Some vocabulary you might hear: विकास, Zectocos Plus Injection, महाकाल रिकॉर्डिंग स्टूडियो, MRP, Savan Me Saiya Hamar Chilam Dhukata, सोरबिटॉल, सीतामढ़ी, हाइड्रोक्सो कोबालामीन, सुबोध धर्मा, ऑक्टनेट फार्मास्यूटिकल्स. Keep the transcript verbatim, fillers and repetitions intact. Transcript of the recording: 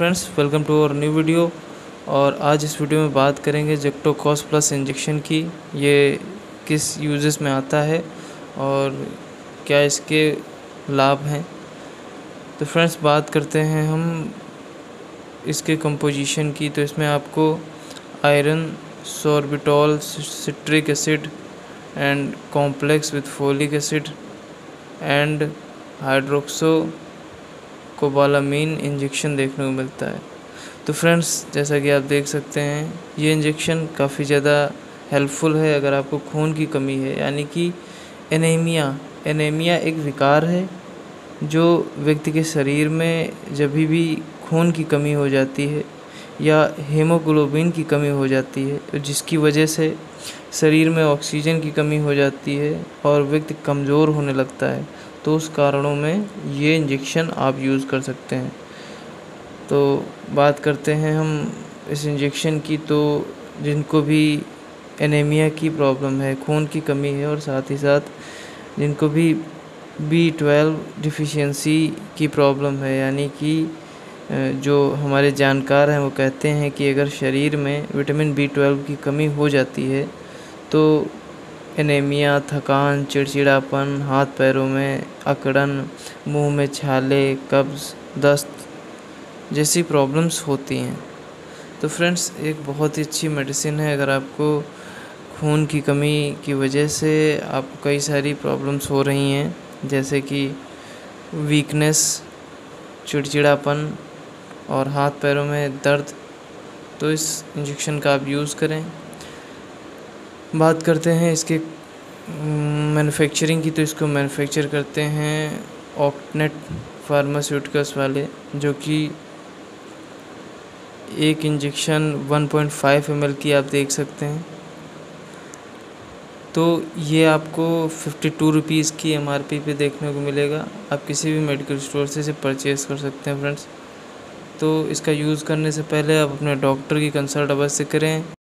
Friends, welcome to our new video. और आज इस वीडियो में बात करेंगे जेक्टोकोस प्लस इंजेक्शन की, ये किस यूजेस में आता है और क्या इसके लाभ हैं। तो फ्रेंड्स बात करते हैं हम इसके कंपोजिशन की। तो इसमें आपको iron, सोरबिटॉल, citric acid and complex with folic acid and हाइड्रोक्सो कोबालामीन injection देखने को मिलता है। तो फ्रेंड्स जैसा कि आप देख सकते हैं, ये इंजेक्शन काफ़ी ज़्यादा हेल्पफुल है अगर आपको खून की कमी है, यानी कि एनीमिया। एनीमिया एक विकार है जो व्यक्ति के शरीर में जब भी खून की कमी हो जाती है या हीमोग्लोबिन की कमी हो जाती है, जिसकी वजह से शरीर में ऑक्सीजन की कमी हो जाती है और व्यक्ति कमज़ोर होने लगता है। तो उस कारणों में ये इंजेक्शन आप यूज़ कर सकते हैं। तो बात करते हैं हम इस इंजेक्शन की। तो जिनको भी एनीमिया की प्रॉब्लम है, खून की कमी है, और साथ ही साथ जिनको भी बी ट्वेल्व डिफिशियंसी की प्रॉब्लम है, यानी कि जो हमारे जानकार हैं वो कहते हैं कि अगर शरीर में विटामिन बी ट्वेल्व की कमी हो जाती है तो एनीमिया, थकान, चिड़चिड़ापन, हाथ पैरों में अकड़न, मुंह में छाले, कब्ज़, दस्त जैसी प्रॉब्लम्स होती हैं। तो फ्रेंड्स एक बहुत ही अच्छी मेडिसिन है अगर आपको खून की कमी की वजह से आपको कई सारी प्रॉब्लम्स हो रही हैं, जैसे कि वीकनेस, चिड़चिड़ापन और हाथ पैरों में दर्द। तो इस इंजेक्शन का आप यूज़ करें। बात करते हैं इसके मैन्युफैक्चरिंग की। तो इसको मैन्युफैक्चर करते हैं ऑक्टनेट फार्मास्यूटिकल्स वाले, जो कि एक injection one point five M L की आप देख सकते हैं। तो ये आपको फिफ्टी टू रुपीज़ की एम आर पी पे देखने को मिलेगा। आप किसी भी मेडिकल स्टोर से इसे परचेज़ कर सकते हैं फ्रेंड्स। तो इसका यूज़ करने से पहले आप अपने डॉक्टर की कंसल्ट अवश्य करें।